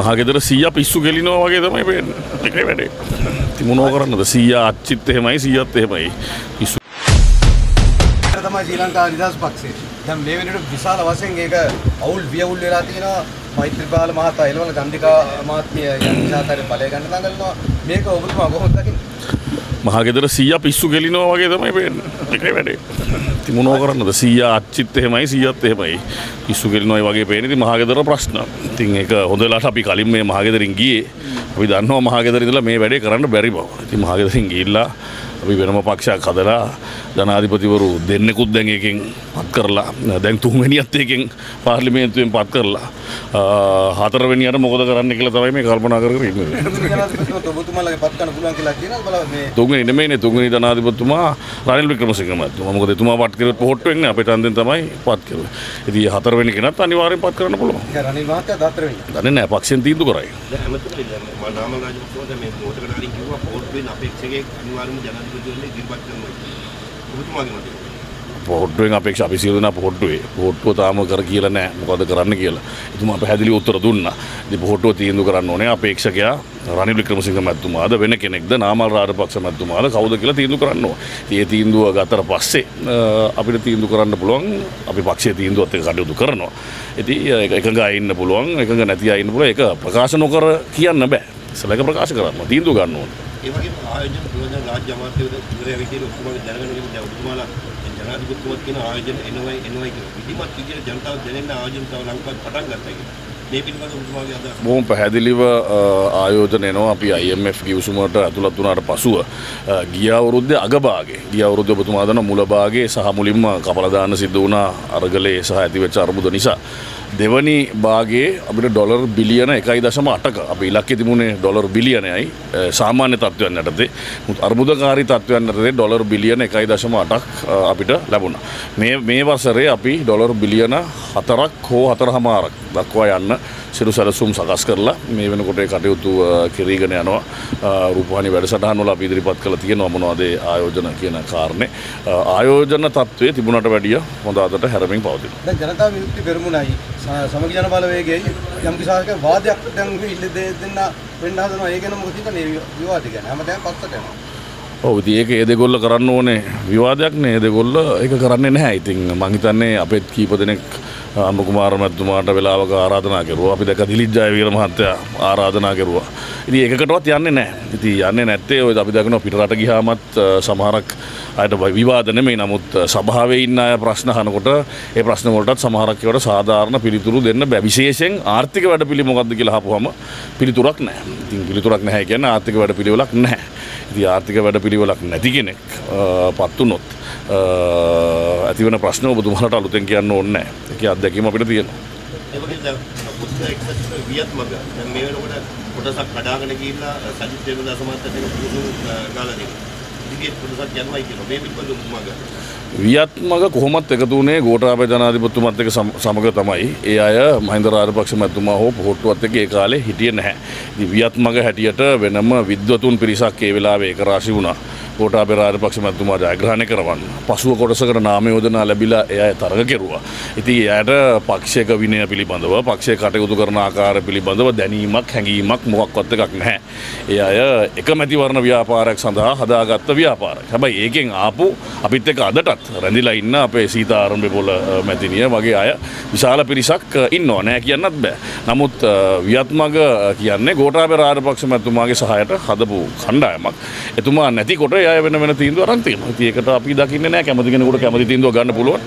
මහගෙදර 100 පිස්සු කෙලිනවා වගේ තමයි වෙන්නේ. ඒකේ වැඩේ. ඉතින් මොනව කරන්නද 100 අච්චිත් එහෙමයි 100ත් එහෙමයි. පිස්සු. තමයි ශ්‍රී ලංකා නිදහස් පක්ෂය. දැන් මේ වෙනකොට විශාල වශයෙන් ඒක අවුල් වියවුල් වෙලා තියෙනවා. මෛත්‍රීපාල මහතා එළවල ගන්ධිකා මහත්මිය යන්නාතර බලය ගන්න දඟලනවා. මේක ඔබතුමා කොහොමද දකින්නේ? මහගෙදර 100 පිස්සු කෙලිනවා වගේ තමයි වෙන්නේ. ඒකේ වැඩේ. ඉතින් මොනව කරන්නද 100 අච්චිත් එහෙමයි 100ත් එහෙමයි. පිස්සු කෙලිනවා වගේ පේන්නේ. ඉතින් මහගෙදර ප්‍රශ්න. ඉතින් ඒක හොඳ වෙලාවට අපි කලින් මේ මහගෙදරින් ගියේ. අපි දන්නවා මහගෙදර ඉඳලා මේ වැඩේ කරන්න බැරි බව. ඉතින් මහගෙදරින් ගිහිල්ලා अभी वेनम पक्ष कदला जनाधिपतिवरू देन्नकुद देंगेकिंग पत् करला देंग तूमेनी अत्येकिंग पार्लिमेंट में पत् करला हाथर वेनियार मोगद कराने के लिए तराई में कल्पना कर रही है तूंगनी ने मैंने तूंगनी जनाधिपति तुमा रानिल विक्रमसिंह मत तुम मोगद तुमा बात करे पोट पेंग ना पेटान दिन तमाई बात करो यदि हाथर वेनी के ना तानिवार में बात करना बोलो रानिल बात है दातर वेनी दाने ना पक्ष इन तीन तो कराई नाम राज को तो मैं मोगद कराने की हुआ पोट भी ना पेक्षे के अनिवार में जाना फोटो अपेक्षा अभी फोटो फोटो ताम करके मुकद कराने के तुम पैदल उत्तर दूंढना फोटो तीन कराने अपेक्षा क्या रानी विक्रमसिंह मत तुम अद वेन के नाम रार पक्ष मत तुम कौद के तीन करानो ये तीन अतर पस्से अभी तीन करान पुलवांग अभी पक्षे तीन अत्यू करनो एक आईन पुलवांग एक नती आईन पुल एक प्रकाश नौकर किया न बे सलाह प्रकाश करान तीन तो करनो බොහොම පැහැදිලිව ආයෝජන එනවා අපි IMF කිවිසුමකට ඇතුළත් වුණාට පසුව ගිය අවුරුද්දේ අග භාගයේ ගිය අවුරුද්දේ ඔබතුමා දන්න මුල භාගයේ සහ මුලින්ම කපලා දාන්න සිද්ධ වුණා අරගලයේ සහ ඇතිවෙච්ච අර්බුද නිසා දෙවනි භාගයේ අපිට ඩොලර් බිලියන 1.8ක අපි ඉලක්කෙ තිබුණේ ඩොලර් බිලියනයි සාමාන්‍ය තත්ත්වයන් යටතේ අර්බුදකාරී තත්ත්වයන් යටතේ ඩොලර් බිලියන 1.8ක් අපිට ලැබුණා මේ වසරේ අපි ඩොලර් බිලියන 4ක් හෝ 4.5ක් දක්වා යන්න සිරු සැලසුම් සකස් කරලා මේ වෙනකොට ඒ කටයුතු කෙරීගෙන යනවා රූපවාහිනී වැඩසටහන් වල අපි ඉදිරිපත් කළා තියෙනවා මොනවද ඒ ආයෝජන කියන කාරණේ ආයෝජන තත්ත්වයේ තිබුණට වැඩිය හොඳ අතට හැරමින් පවතිනවා දැන් ජනතා විමුක්ති පෙරමුණයි සමග ජන බලවේගයයි යම් කිසාක වාදයක් දැන් ඉල්ල දෙන්න වෙන්න හදනවා ඒක නම් මොකද කියන්නේ විවාද ගැන හැමදාම පස්සට යනවා ඔව් ඉතින් ඒක ඒ දෙගොල්ල කරන්න ඕනේ විවාදයක් නේ ඒ දෙගොල්ල ඒක කරන්නේ නැහැ ඉතින් මම හිතන්නේ අපෙත් කීප දෙනෙක් අම්බ කුමාර මැතිතුමාට වෙලාවක ආරාධනා කරුවා අපි දැක දිලිජ්ජාය වීර මහත්තයා ආරාධනා කරුවා ඉතින් ඒකකටවත් යන්නේ නැහැ ඉතින් යන්නේ නැත්තේ ඔය අපි දකිනවා පිට රට ගියාමත් සමහරක් අයට විවාද නෙමෙයි නමුත් සභාවේ ඉන්න අය ප්‍රශ්න අහනකොට ඒ ප්‍රශ්න වලටත් සමහරක් ඒවට සාධාරණ පිළිතුරු දෙන්න බැ විශේෂයෙන් ආර්ථික වැඩපිළිවෙල මොකක්ද කියලා අහපුවම පිළිතුරක් නැහැ ඉතින් පිළිතුරක් නැහැ කියන්නේ ආර්ථික වැඩපිළිවෙලක් නැහැ ඉතින් ආර්ථික වැඩපිළිවෙලක් නැති කෙනෙක් පත් වුණොත් ඇති වෙන ප්‍රශ්න ඔබතුමාලට අලුතෙන් කියන්න ඕනේ නැහැ. ඒකේ අත්දැකීම අපිට තියෙනවා. ඒ වගේ දැන් පුස්තක එක්සත් වියත්මක දැන් මේ වෙනකොට කොටසක් කඩාගෙන ගිහිල්ලා සජිත් ප්‍රේමදාස මහත්තයා දෙන පුරුදු ගාලා දෙනවා. ඉතින් කොටසක් යනවායි කියනවා. මේ පිළිබඳව ඔබතුමා වියත්මක කොහොමත් එකතු වුණේ ගෝඨාභය ජනාධිපතිතුමත් එක්ක සමග තමයි. ඒ අය මහින්ද රාජපක්ෂ මැතිතුමා හෝ පොහොට්ටුවත් එක්ක ඒ කාලේ හිටියේ නැහැ. ඉතින් වියත්මක හැටියට වෙනම විද්වතුන් පිරිසක් ඒ වෙලාවේ ඒක රාශි වුණා. ගෝඨාභය රාජපක්ෂ මැතිතුමා ජයග්‍රහණය කරවන්න. පසුව කොටසකට නාම යෝජනා ලැබිලා ඒ අය තරග කෙරුවා. ඉතින් ඒ අයට පක්ෂයක විනය පිළිබඳව, පක්ෂයේ කටයුතු කරන ආකාරය පිළිබඳව දැනීමක්, හැඟීමක් මොකක්වත් එකක් නැහැ. ඒ අය එක මැතිවරණ ව්‍යාපාරයක් සඳහා හදාගත්ත ව්‍යාපාරයක්. හැබැයි ඒකෙන් ආපු අපිත් එක්ක අදට රැඳිලා ඉන්න අපේ සීතාරම්භ පොළ මැතිණිය වගේ අය විශාල පිරිසක් ඉන්නවා නෑ කියන්නත් බෑ. නමුත් වියත්මග කියන්නේ ගෝඨාභය රාජපක්ෂ මැතිතුමාගේ සහායට හදපු කණ්ඩායමක්. එතුමා නැතිකොට එයා වෙන තීන්දුව අරන් තියෙනවා. ඉතින් ඒකට අපි දකින්නේ නෑ කැමති කෙනෙකුට කැමති තීන්දුව ගන්න පුළුවන්.